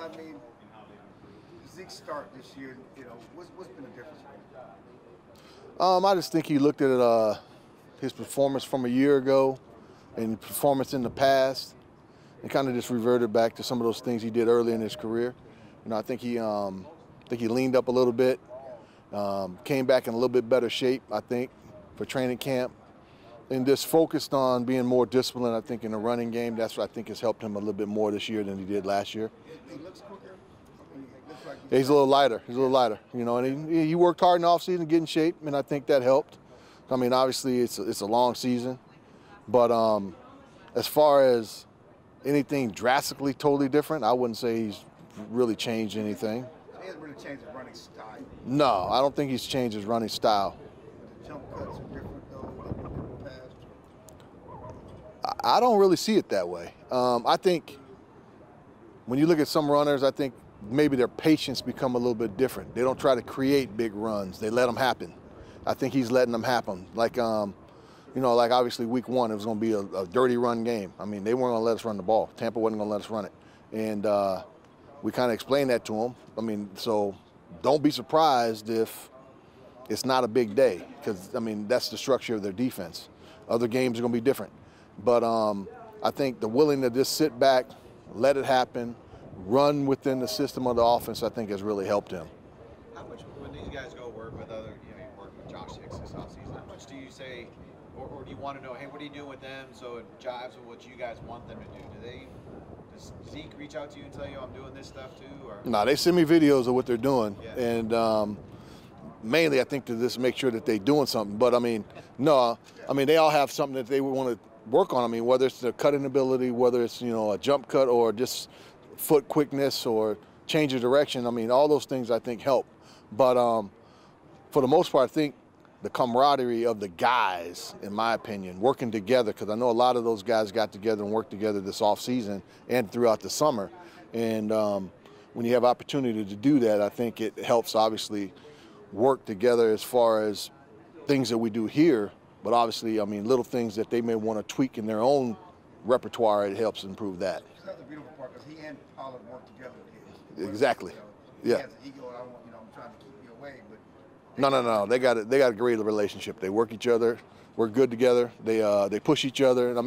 I mean, Zeke's start this year, you know, what's been the difference for him? I just think he looked at his performance from a year ago and performance in the past, and kind of just reverted back to some of those things he did early in his career. You know, I think he leaned up a little bit, came back in a little bit better shape, I think, for training camp, and just focused on being more disciplined, I think, in the running game. That's what I think has helped him a little bit more this year than he did last year. He looks quicker. I mean, it looks like he's a little lighter. He's a little lighter, you know, and he worked hard in the offseason to get in shape, and I think that helped. I mean, obviously, it's a long season, but as far as anything drastically totally different, I wouldn't say he's really changed anything. He hasn't really changed his running style. No, I don't think he's changed his running style. The jump cuts are different, though, than the past? I don't really see it that way. I think when you look at some runners, I think maybe their patience become a little bit different. They don't try to create big runs. They let them happen. I think he's letting them happen. Like, you know, like obviously week one, it was going to be a dirty run game. I mean, they weren't going to let us run the ball. Tampa wasn't going to let us run it. And we kind of explained that to them. I mean, so don't be surprised if it's not a big day, because, I mean, that's the structure of their defense. Other games are going to be different. But I think the willingness to just sit back, let it happen, run within the system of the offense, I think has really helped him. How much, when these guys go work with other, you know, you work with Josh Hicks this offseason, how much do you say, or do you want to know, hey, what do you do with them so it jives with what you guys want them to do? Does Zeke reach out to you and tell you I'm doing this stuff too? Or? No, they send me videos of what they're doing. Yeah. And mainly I think to just make sure that they're doing something. But, I mean, no, I mean, they all have something that they would want to work on. I mean, whether it's their cutting ability, whether it's, you know, a jump cut or just foot quickness or change of direction. I mean, all those things I think help. But for the most part, I think the camaraderie of the guys, in my opinion, working together, because I know a lot of those guys got together and worked together this offseason and throughout the summer. And when you have opportunity to do that, I think it helps obviously work together as far as things that we do here, but obviously, I mean, little things that they may want to tweak in their own repertoire, it helps improve that. That's the beautiful part, because he and Pollard work together. Exactly, yeah. He has an ego, and I don't, you know, I'm trying to keep you away, but No. They got a great relationship. They work each other. We're good together. They push each other. And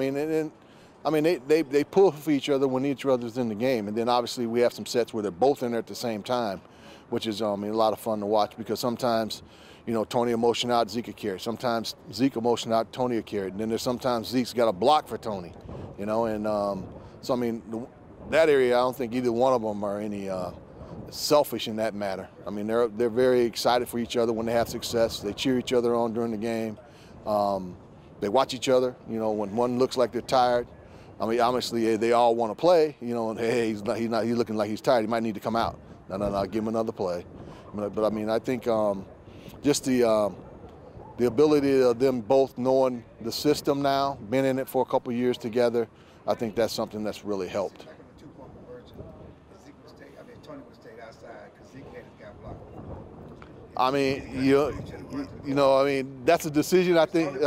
I mean, they pull for each other when each other's in the game. And then obviously we have some sets where they're both in there at the same time, which is a lot of fun to watch, because sometimes, you know, Tony will motion out, Zeke will carry. Sometimes Zeke will motion out, Tony will carry. And then there's sometimes Zeke's got a block for Tony, you know. And so I mean, that area, I don't think either one of them are any selfish in that matter. I mean, they're very excited for each other when they have success. They cheer each other on during the game. They watch each other. You know, when one looks like they're tired, I mean, obviously they all want to play. You know, and hey, he's looking like he's tired. He might need to come out. No, give him another play. But I mean, I think just the ability of them both knowing the system now, been in it for a couple of years together, I think that's something that's really helped. I mean, you know, I mean, that's a decision I think.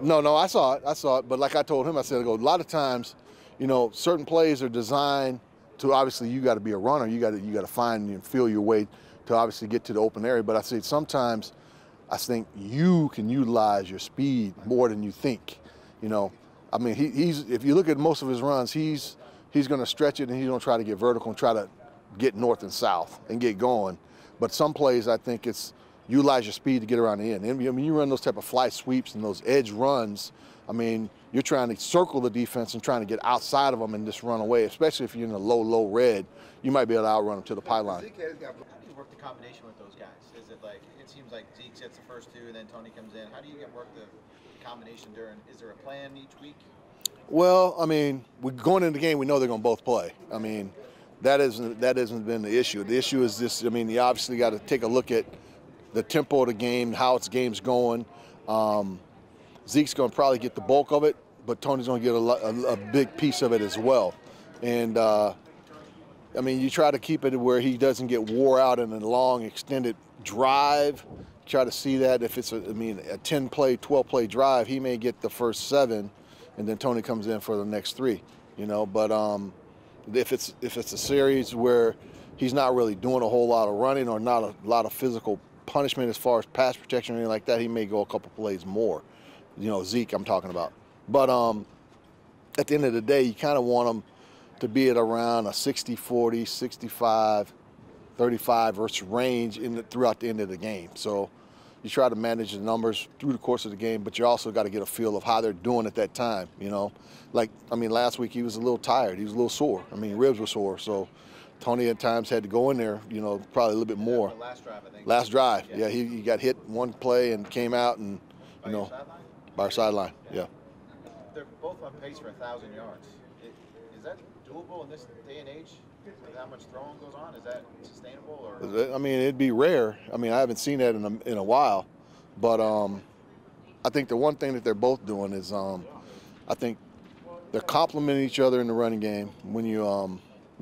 No, I saw it. But like I told him, I said, a lot of times, you know, certain plays are designed to, obviously you got to be a runner. You got to find and feel your way to obviously get to the open area. But I said, sometimes I think you can utilize your speed more than you think, you know. I mean, if you look at most of his runs, he's going to stretch it and he's going to try to get vertical and try to get north and south and get going. But some plays, I think it's utilize your speed to get around the end. I mean, you run those type of fly sweeps and those edge runs, I mean, you're trying to circle the defense and trying to get outside of them and just run away, especially if you're in a low red. You might be able to outrun them to the pylon. Zeke has got, how do you work the combination with those guys? Is it like, it seems like Zeke gets the first two and then Tony comes in. How do you work the combination during, is there a plan each week? Well, I mean, we're going into the game, we know they're going to both play. I mean, that hasn't been the issue. The issue is this, I mean, you obviously got to take a look at the tempo of the game, how its game's going. Zeke's going to probably get the bulk of it, but Tony's going to get a big piece of it as well. And, I mean, you try to keep it where he doesn't get wore out in a long, extended drive. Try to see that if it's, a 10-play, 12-play drive, he may get the first 7, and then Tony comes in for the next 3, you know. But if it's a series where he's not really doing a whole lot of running or not a lot of physical punishment as far as pass protection or anything like that, he may go a couple plays more. You know, Zeke I'm talking about. But at the end of the day, you kind of want him to be at around a 60-40, 65-35 versus range throughout the end of the game. So you try to manage the numbers through the course of the game, but you also got to get a feel of how they're doing at that time, you know. Like, I mean, last week he was a little tired. He was a little sore. I mean, ribs were sore. So Tony at times had to go in there, you know, probably a little bit more. Yeah, last drive, I think. Last drive. Yeah, he got hit one play and came out and, you know. By our sideline, yeah. They're both on pace for 1,000 yards. Is that doable in this day and age? With how much throwing goes on, is that sustainable? Or? I mean, it'd be rare. I mean, I haven't seen that in a while. But I think the one thing that they're both doing is I think they're complementing each other in the running game. When you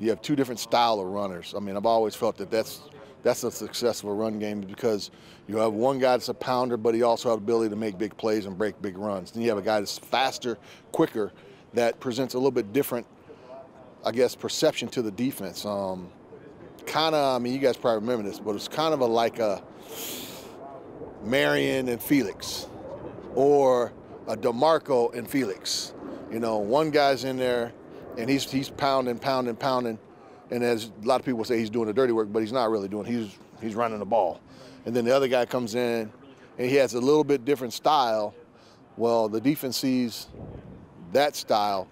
have two different style of runners. I mean, I've always felt that that's a successful run game because you have one guy that's a pounder, but he also has the ability to make big plays and break big runs. Then you have a guy that's faster, quicker, that presents a little bit different, I guess, perception to the defense. Kind of, I mean, you guys probably remember this, but it's kind of like a Marion and Felix or a DeMarco and Felix. You know, one guy's in there and he's pounding. And as a lot of people say, he's doing the dirty work, but he's not really doing it. He's running the ball. And then the other guy comes in, and he has a little bit different style. Well, the defense sees that style,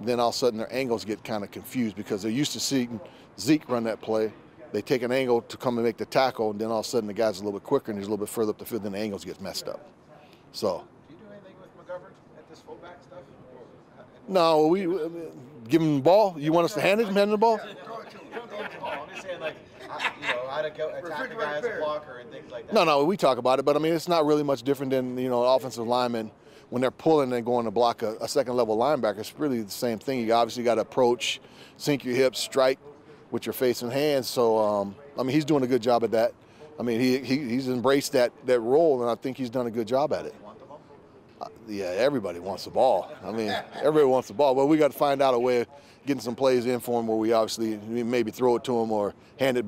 then all of a sudden their angles get kind of confused because they're used to seeing Zeke run that play. They take an angle to come and make the tackle, and then all of a sudden the guy's a little bit quicker and he's a little bit further up the field, and the angles get messed up. So. Do you do anything with McGovern at this fullback stuff? No, we give him the ball. You want us to hand him the ball? I'm just saying, like, you know, how to go attack the guy as a blocker and things like that. No, we talk about it, but I mean, it's not really much different than, you know, an offensive lineman when they're pulling and going to block a second-level linebacker. It's really the same thing. You obviously got to approach, sink your hips, strike with your face and hands. So, I mean, he's doing a good job at that. I mean, he's embraced that role, and I think he's done a good job at it. Yeah, everybody wants the ball. I mean, everybody wants the ball. But we got to find out a way of getting some plays in for him where we obviously maybe throw it to him or hand it